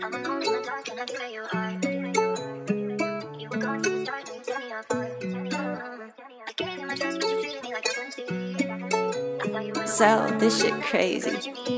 I'm a cold in the dark and I knew where you are. You were gone from the start and you set me apart. I gave you my trust but you treated me like I wouldn't see. I thought you were so, this shit crazy.